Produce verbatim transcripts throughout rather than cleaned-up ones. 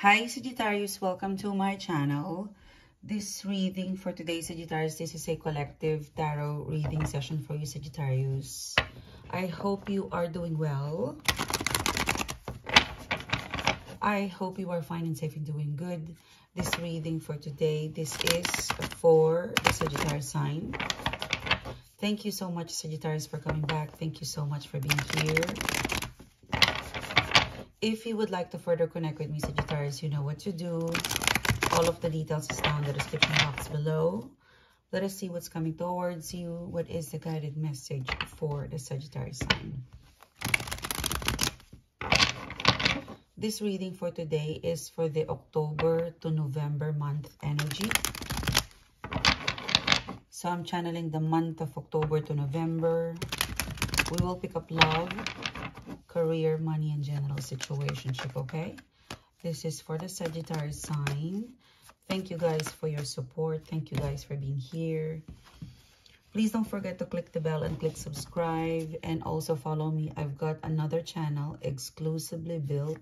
Hi Sagittarius, welcome to my channel. This reading for today, Sagittarius, this is a collective tarot reading session for you, Sagittarius. I hope you are doing well. I hope you are fine and safe and doing good. This reading for today, this is for the Sagittarius sign. Thank you so much, Sagittarius, for coming back. Thank you so much for being here. If you would like to further connect with me, Sagittarius, you know what to do. All of the details is down in the description box below. Let us see what's coming towards you. What is the guided message for the Sagittarius sign? This reading for today is for the October to November month energy. So I'm channeling the month of October to November. We will pick up love, career, money, and general situationship, okay? This is for the Sagittarius sign. Thank you guys for your support. Thank you guys for being here. Please don't forget to click the bell and click subscribe. And also follow me. I've got another channel exclusively built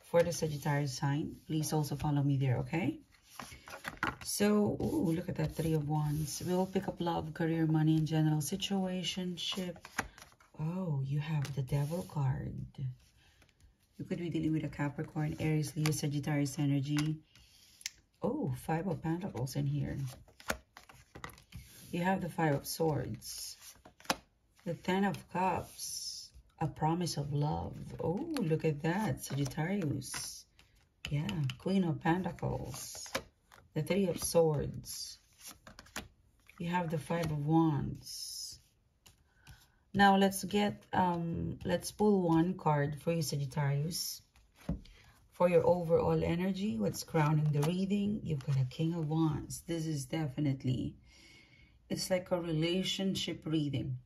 for the Sagittarius sign. Please also follow me there, okay? So, ooh, look at that Three of Wands. We will pick up love, career, money, and general situationship. Oh, you have the Devil card. You could be dealing with a Capricorn, Aries, Leo, Sagittarius energy. Oh, Five of Pentacles in here. You have the Five of Swords. The Ten of Cups. A promise of love. Oh, look at that, Sagittarius. Yeah, Queen of Pentacles. The Three of Swords. You have the Five of Wands. Now, let's get, um, let's pull one card for you, Sagittarius. For your overall energy, what's crowning the reading? You've got a King of Wands. This is definitely, it's like a relationship reading.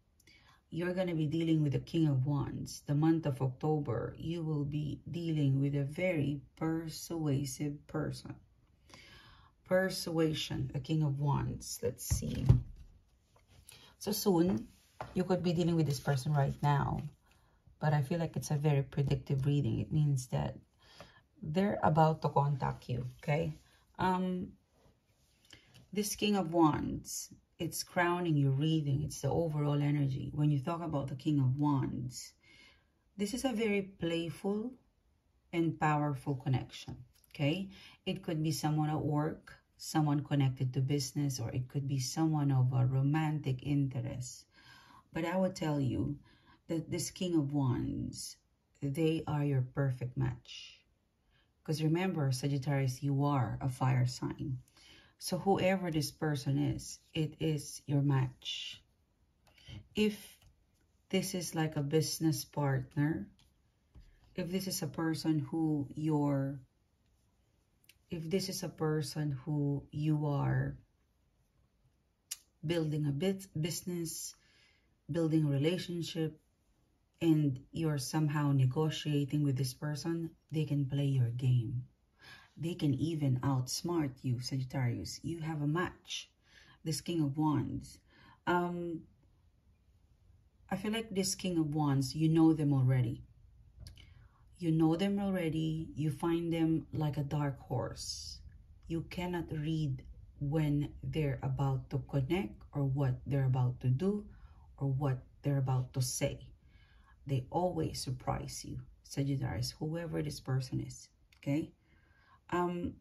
You're going to be dealing with the King of Wands. The month of October, you will be dealing with a very persuasive person. Persuasion, the King of Wands. Let's see. So soon, you could be dealing with this person right now, but I feel like it's a very predictive reading. It means that they're about to contact you, okay? Um, this King of Wands, it's crowning your reading. It's the overall energy. When you talk about the King of Wands, this is a very playful and powerful connection, okay? It could be someone at work, someone connected to business, or it could be someone of a romantic interest. But I would tell you that this King of Wands, they are your perfect match. Because remember, Sagittarius, you are a fire sign. So whoever this person is, it is your match. If this is like a business partner, if this is a person who you're, if this is a person who you are building a bit business, building a relationship, and you're somehow negotiating with this person, they can play your game. They can even outsmart you, Sagittarius. You have a match, this King of Wands. Um, I feel like this King of Wands, you know them already. You know them already. You find them like a dark horse. You cannot read when they're about to connect or what they're about to do, or what they're about to say. They always surprise you, Sagittarius, whoever this person is, okay? Um,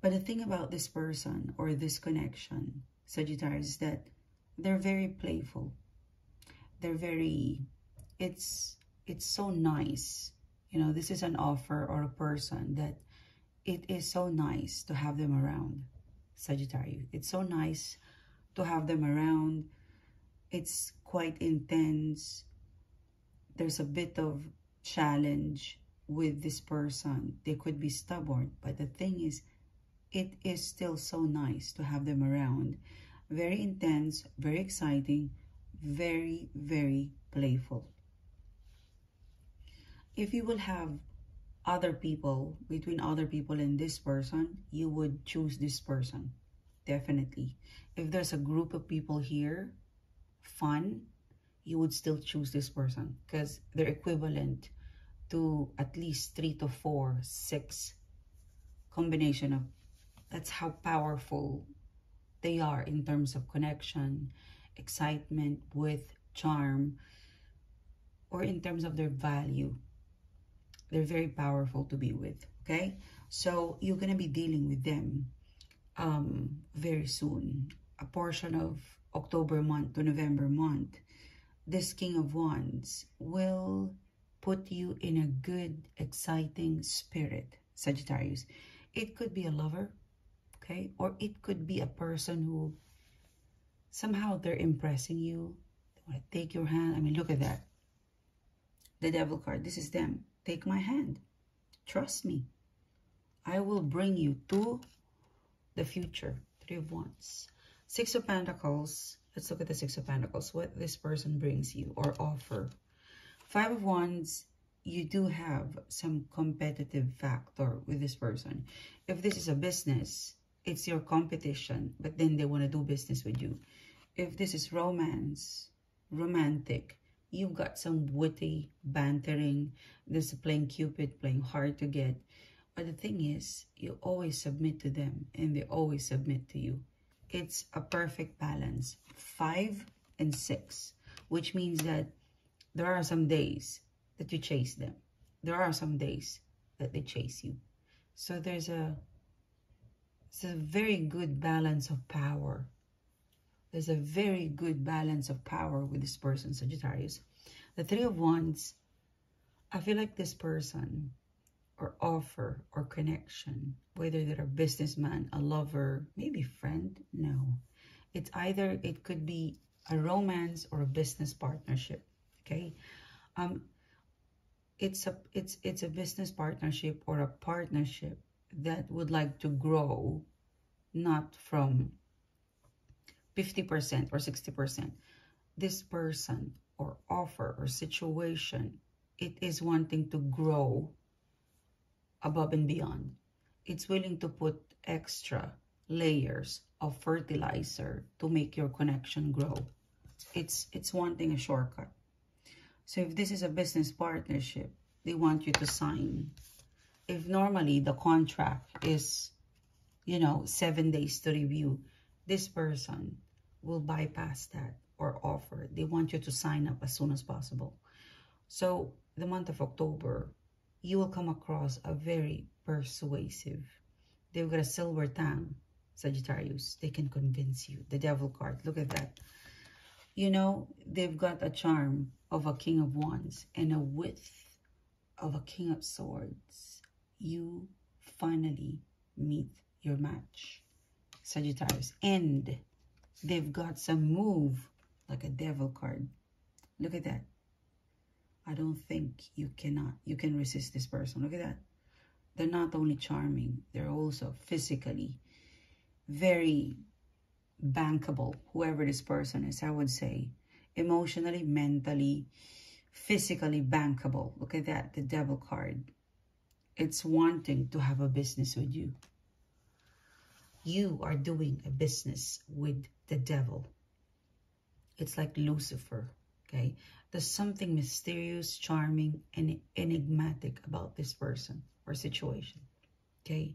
but the thing about this person or this connection, Sagittarius, is that they're very playful. They're very, it's, it's so nice. You know, this is an offer or a person that it is so nice to have them around, Sagittarius. It's so nice to have them around. It's quite intense. There's a bit of challenge with this person. They could be stubborn, but the thing is, it is still so nice to have them around. Very intense, very exciting, very, very playful. If you will have other people, between other people and this person, you would choose this person, definitely. If there's a group of people here, fun, you would still choose this person because they're equivalent to at least three to four, six combination of. That's how powerful they are in terms of connection, excitement, with charm, or in terms of their value. They're very powerful to be with, okay? So you're going to be dealing with them um, very soon. A portion of October month to November month, this King of Wands will put you in a good, exciting spirit, Sagittarius. It could be a lover, okay? Or it could be a person who somehow they're impressing you. They want to take your hand. I mean, look at that. The Devil card, this is them. Take my hand. Trust me. I will bring you to the future. Three of Wands. Six of Pentacles. Let's look at the Six of Pentacles. What this person brings you or offer. Five of Wands. You do have some competitive factor with this person. If this is a business, it's your competition. But then they want to do business with you. If this is romance, romantic, you've got some witty, bantering. This is playing Cupid, playing hard to get. But the thing is, you always submit to them and they always submit to you. It's a perfect balance, five and six, which means that there are some days that you chase them. There are some days that they chase you. So there's a, it's a very good balance of power. There's a very good balance of power with this person, Sagittarius. The Three of Wands, I feel like this person or offer or connection, whether they're a businessman, a lover, maybe friend, no. It's either, it could be a romance or a business partnership, okay? Um, it's a, it's, it's a business partnership or a partnership that would like to grow, not from fifty percent or sixty percent. This person or offer or situation, it is wanting to grow above and beyond. It's willing to put extra layers of fertilizer to make your connection grow. It's, it's wanting a shortcut. So if this is a business partnership, they want you to sign. If normally the contract is, you know, seven days to review, this person will bypass that or offer. They want you to sign up as soon as possible. So the month of October, you will come across a very persuasive. They've got a silver tongue, Sagittarius. They can convince you. The Devil card, look at that. You know, they've got a charm of a King of Wands and a width of a King of Swords. You finally meet your match, Sagittarius. And they've got some move, like a Devil card. Look at that. I don't think you cannot, you can resist this person. Look at that. They're not only charming, they're also physically very bankable. Whoever this person is, I would say emotionally, mentally, physically bankable. Look at that, the Devil card. It's wanting to have a business with you. You are doing a business with the Devil. It's like Lucifer, okay? There's something mysterious, charming, and enigmatic about this person or situation, okay?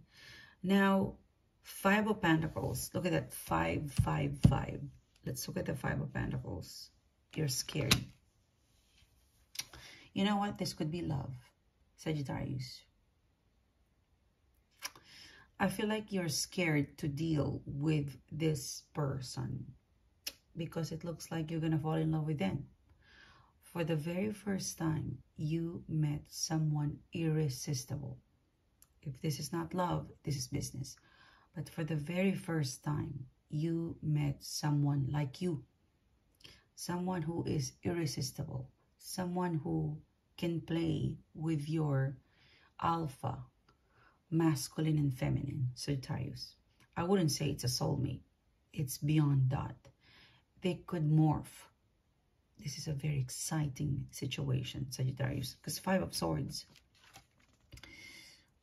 Now, Five of Pentacles. Look at that, five, five, five. Let's look at the Five of Pentacles. You're scared. You know what? This could be love, Sagittarius. I feel like you're scared to deal with this person because it looks like you're going to fall in love with them. For the very first time, you met someone irresistible. If this is not love, this is business. But for the very first time, you met someone like you. Someone who is irresistible. Someone who can play with your alpha, masculine and feminine, Sagittarius. I wouldn't say it's a soulmate. It's beyond that. They could morph. This is a very exciting situation, Sagittarius, because Five of Swords.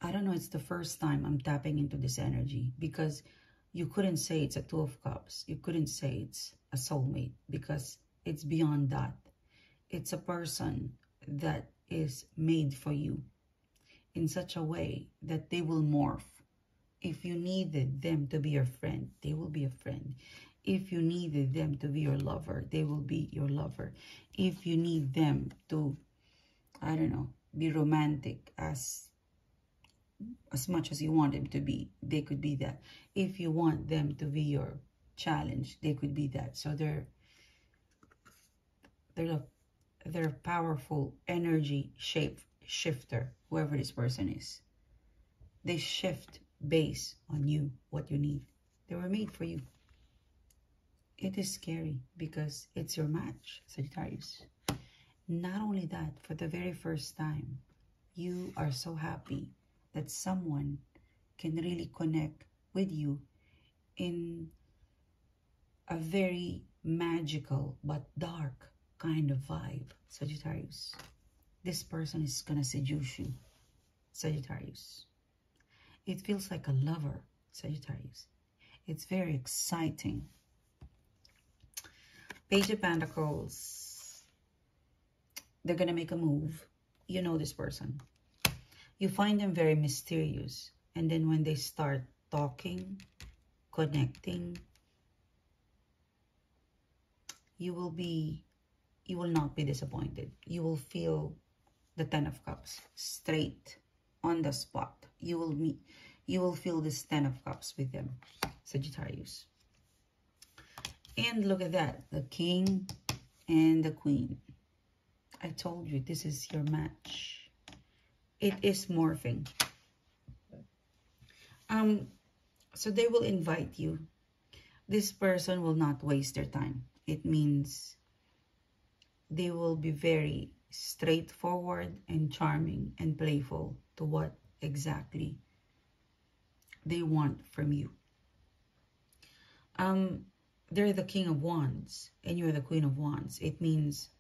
I don't know, it's the first time I'm tapping into this energy because you couldn't say it's a Two of Cups. You couldn't say it's a soulmate because it's beyond that. It's a person that is made for you in such a way that they will morph. If you needed them to be your friend, they will be a friend. If you needed them to be your lover, they will be your lover. If you need them to, I don't know, be romantic as as much as you want them to be, they could be that. If you want them to be your challenge, they could be that. So they're they're a, they're a powerful energy shape shifter, whoever this person is. They shift based on you, what you need. They were made for you. It is scary because it's your match, Sagittarius. Not only that, for the very first time, you are so happy that someone can really connect with you in a very magical but dark kind of vibe, Sagittarius. This person is gonna seduce you, Sagittarius. It feels like a lover, Sagittarius. It's very exciting. Page of Pentacles. They're gonna make a move. You know this person. You find them very mysterious. And then when they start talking, connecting, you will be, you will not be disappointed. You will feel the Ten of Cups straight on the spot. You will meet, you will feel this Ten of Cups with them, Sagittarius. And look at that, the King and the Queen. I told you, this is your match. It is morphing. Um, so they will invite you. This person will not waste their time. It means they will be very straightforward and charming and playful to what exactly they want from you. Um... They're the King of Wands and you're the Queen of Wands. It means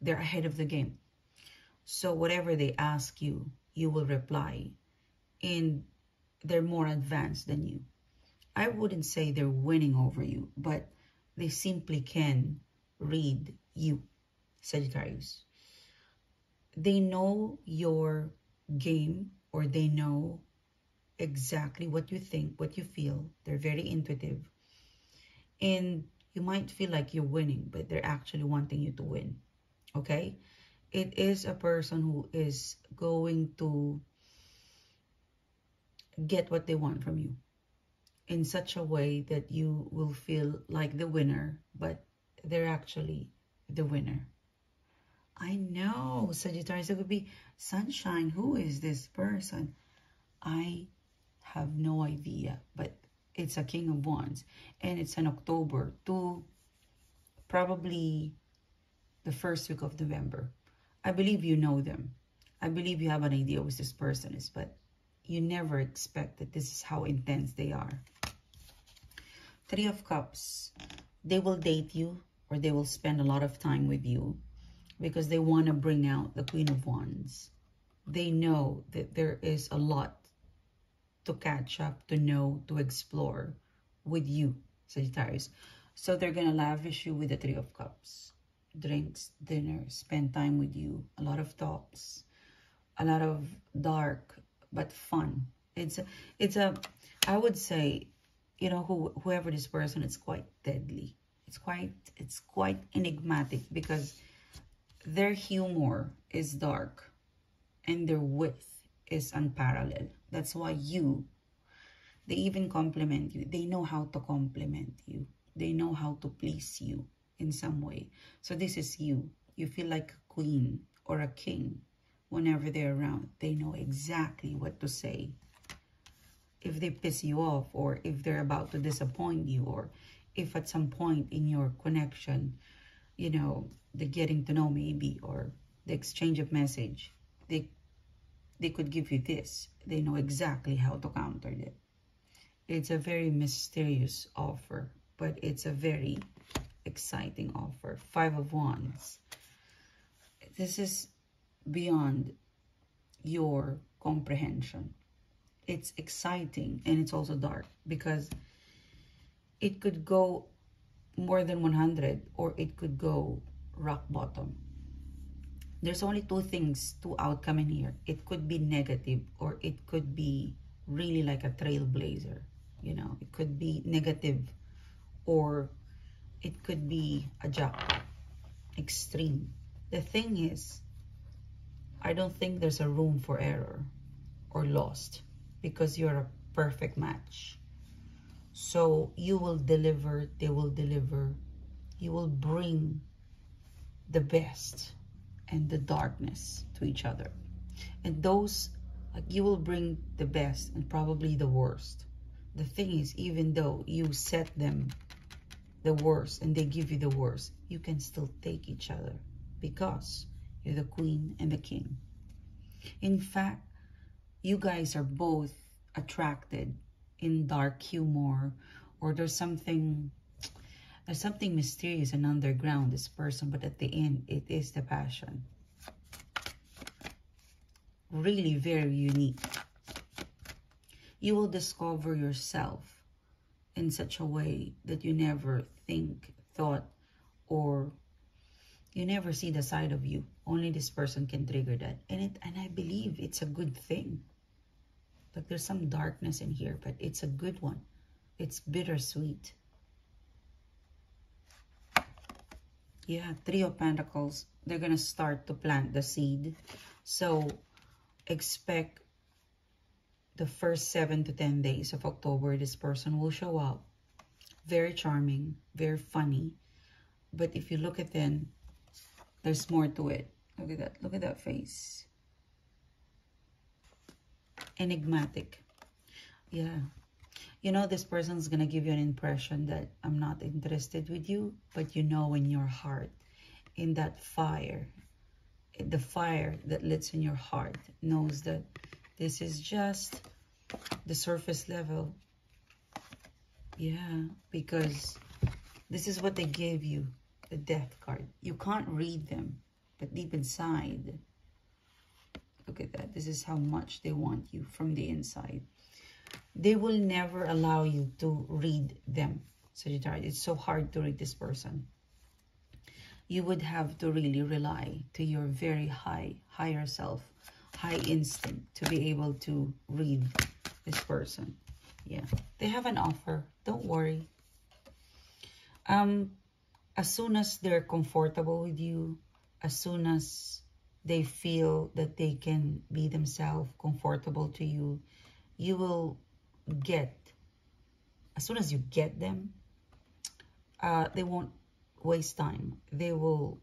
they're ahead of the game. So whatever they ask you, you will reply. And they're more advanced than you. I wouldn't say they're winning over you, but they simply can read you, Sagittarius. They know your game, or they know exactly what you think, what you feel. They're very intuitive. And you might feel like you're winning, but they're actually wanting you to win, okay? It is a person who is going to get what they want from you in such a way that you will feel like the winner, but they're actually the winner. I know, Sagittarius, it could be sunshine. Who is this person? I have no idea, but it's a King of Wands, and it's in October to probably the first week of November. I believe you know them. I believe you have an idea who this person is, but you never expect that this is how intense they are. Three of Cups. They will date you, or they will spend a lot of time with you because they want to bring out the Queen of Wands. They know that there is a lot to catch up, to know, to explore with you, Sagittarius. So they're going to lavish you with the Three of Cups. Drinks, dinner, spend time with you. A lot of talks. A lot of dark, but fun. It's a, it's a, I would say, you know, who, whoever this person, it's quite deadly. It's quite, it's quite enigmatic because their humor is dark and their wit is unparalleled. That's why you, they even compliment you. They know how to compliment you. They know how to please you in some way. So this is you. You feel like a queen or a king whenever they're around. They know exactly what to say. If they piss you off, or if they're about to disappoint you, or if at some point in your connection, you know, the getting to know maybe, or the exchange of message, they They could give you this. They know exactly how to counter it. It's a very mysterious offer, but it's a very exciting offer. Five of Wands. This is beyond your comprehension. It's exciting and it's also dark because it could go more than one hundred, or it could go rock bottom. there's only two things, two outcomes in here. It could be negative, or it could be really like a trailblazer. You know, it could be negative, or it could be a jackpot, extreme. The thing is, I don't think there's a room for error or lost, because you're a perfect match. So you will deliver, they will deliver. You will bring the best and the darkness to each other. And those, like, you will bring the best and probably the worst. The thing is, even though you set them the worst and they give you the worst, you can still take each other, because you're the queen and the king. In fact, you guys are both attracted in dark humor, or there's something there's something mysterious and underground, this person, but at the end, it is the passion. Really very unique. You will discover yourself in such a way that you never think, thought, or you never see the side of you. Only this person can trigger that. And it, and I believe it's a good thing. Like, there's some darkness in here, but it's a good one. It's bittersweet. Yeah, Three of Pentacles. They're going to start to plant the seed. So expect the first seven to ten days of October, this person will show up. Very charming, very funny. But if you look at them, there's more to it. Look at that. Look at that face. Enigmatic. Yeah. You know, this person's going to give you an impression that I'm not interested with you, but you know in your heart, in that fire, the fire that lives in your heart knows that this is just the surface level. Yeah, because this is what they gave you, the Death card. You can't read them, but deep inside, look at that. This is how much they want you from the inside. They will never allow you to read them, Sagittarius. It's so hard to read this person. You would have to really rely to your very high, higher self, high instinct to be able to read this person. Yeah, they have an offer. Don't worry. Um, as soon as they're comfortable with you, as soon as they feel that they can be themselves, comfortable to you, you will get, as soon as you get them, uh, they won't waste time. They will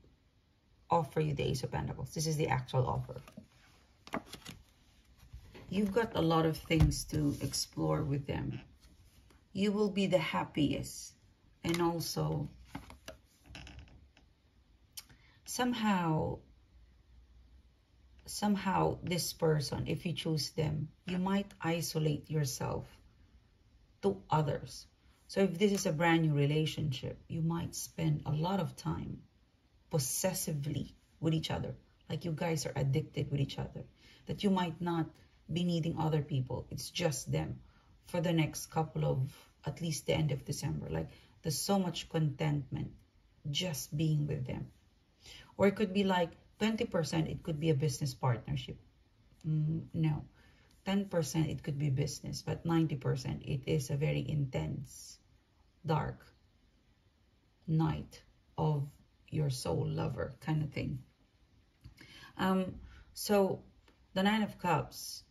offer you the Ace of Pentacles. This is the actual offer. You've got a lot of things to explore with them. You will be the happiest. And also, somehow, somehow this person, if you choose them, you might isolate yourself to others. So if this is a brand new relationship, you might spend a lot of time possessively with each other. Like, you guys are addicted with each other, that you might not be needing other people. It's just them for the next couple of, at least the end of December. Like, there's so much contentment just being with them. Or it could be like twenty percent, it could be a business partnership. Mm, no, ten percent, it could be business, but ninety percent, it is a very intense, dark night of your soul lover kind of thing. Um, so the Nine of Cups,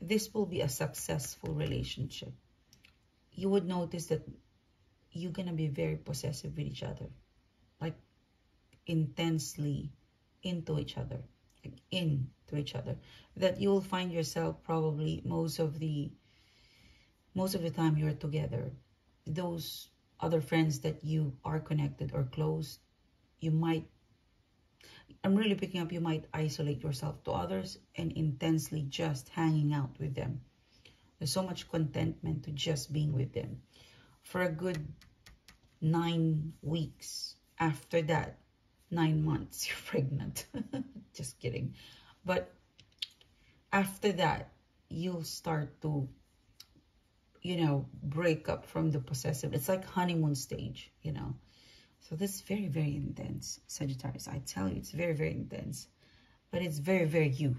this will be a successful relationship. You would notice that you're going to be very possessive with each other, like intensely into each other, like into each other, that you will find yourself probably most of the, most of the time you're together. Those other friends that you are connected or close, you might, I'm really picking up, you might isolate yourself to others and intensely just hanging out with them. There's so much contentment to just being with them. For a good nine weeks after that, nine months, you're pregnant. Just kidding. But after that, you'll start to, you know, break up from the possessive. It's like honeymoon stage, you know. So this is very, very intense, Sagittarius. I tell you, it's very, very intense. But it's very, very you.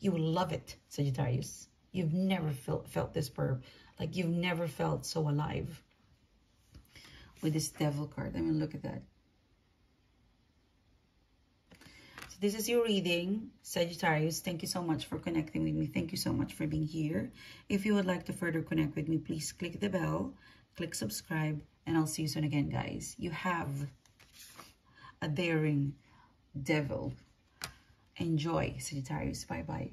You will love it, Sagittarius. You've never felt, felt this verb. Like you've never felt so alive. With this devil card. I mean, look at that. So this is your reading, Sagittarius. Thank you so much for connecting with me. Thank you so much for being here. If you would like to further connect with me, please click the bell. Click subscribe. And I'll see you soon again, guys. You have a daring devil. Enjoy, Sagittarius. Bye-bye.